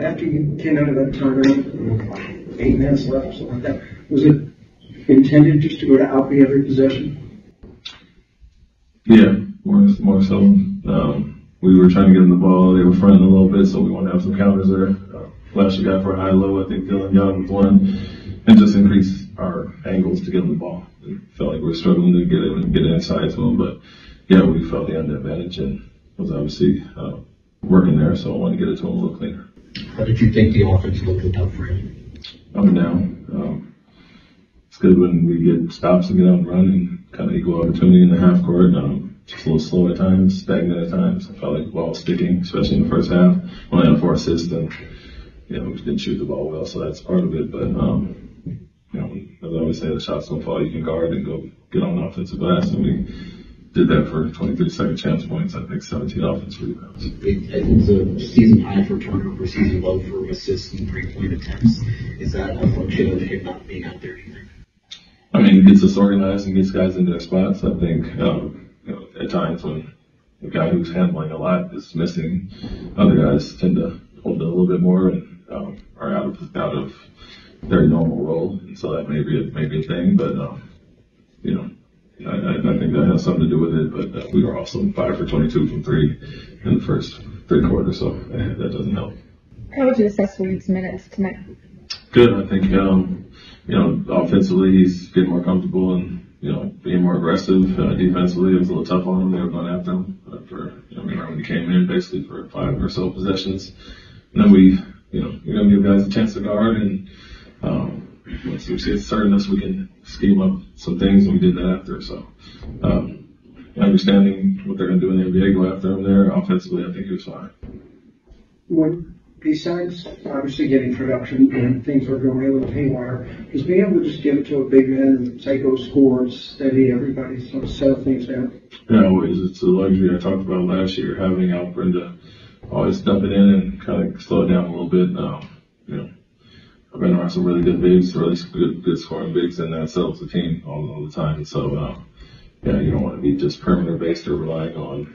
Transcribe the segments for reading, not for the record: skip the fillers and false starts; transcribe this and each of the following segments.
after you came out of that tournament, 8 minutes left or something like that, was it intended just to go to Alpi every possession? Yeah, more so. We were trying to get them the ball. They were fronting a little bit, so we wanted to have some counters there. Flash guy for a high-low. I think Dylan Young was one. And just increase our angles to get them the ball. It felt like we were struggling to get it and get inside to them. But, yeah, we felt the advantage and was obviously working there, so I wanted to get it to them a little cleaner. How did you think the offense looked without Fred? Up and down. It's good when we get stops and get out and run and kind of equal opportunity in the half court. Just a little slow at times, stagnant at times. I felt like the ball was sticking, especially in the first half. Only had 4 assists and, you know, we didn't shoot the ball well, so that's part of it. But, you know, as I always say, the shots don't fall. You can guard and go get on the offensive glass. And we did that for 23 second chance points, I think 17 offense rebounds. It was a season high for turnover, season low for assists and 3-point attempts. Is that a function of him not being out there either? I mean, it gets us organized and gets guys into their spots. I think you know, at times when the guy who's handling a lot is missing, other guys tend to hold it a little bit more and are out of their normal role, and so that may be a thing. But you know, I think that has something to do with it. But we were also 5 for 22 from 3 in the first third quarter, so that doesn't help. How would you assess Reed's minutes tonight? Good, I think. You know, offensively, he's getting more comfortable and, you know, being more aggressive. Defensively, it was a little tough on him. They were going after him for, you know, when he came in, basically for 5 or so possessions. And then we, you know, we're going to give guys a chance to guard. And once we see certain us, we can scheme up some things, and we did that after. So understanding what they're going to do in the NBA, go after him there. Offensively, I think he was fine. Besides obviously getting production and things were going a little haywire, is being able to just give it to a big man and take those scores, steady everybody, sort of settle things down? Yeah, always. It's a luxury I talked about last year, having Alperen to always dump it in and kind of slow it down a little bit. You know, I've been around some really good bigs, really good scoring bigs, and that settles the team all the time. So, yeah, you don't want to be just perimeter-based or relying on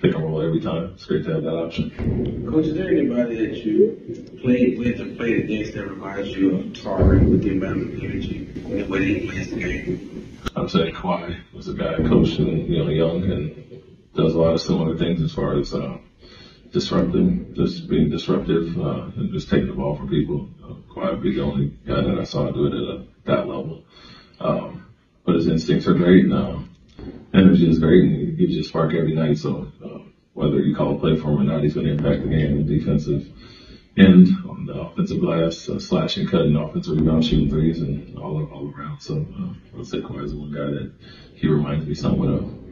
pick and roll every time. It's great to have that option. Coach, is there anybody that you played with or played against that reminds you of Tari with the amount of energy and the way he plays the game? I'd say Kawhi was a guy coaching, you know, Young, and does a lot of similar things as far as disrupting, just being disruptive and just taking the ball from people. Kawhi would be the only guy that I saw do it at that level. But his instincts are great now. Energy is great, and he gives you a spark every night. So whether you call a play for him or not, he's going to impact the game on the defensive end, on the offensive glass, slashing, cutting, offensive rebound, shooting threes, and all around. So I would say Kawhi is one guy that he reminds me somewhat of.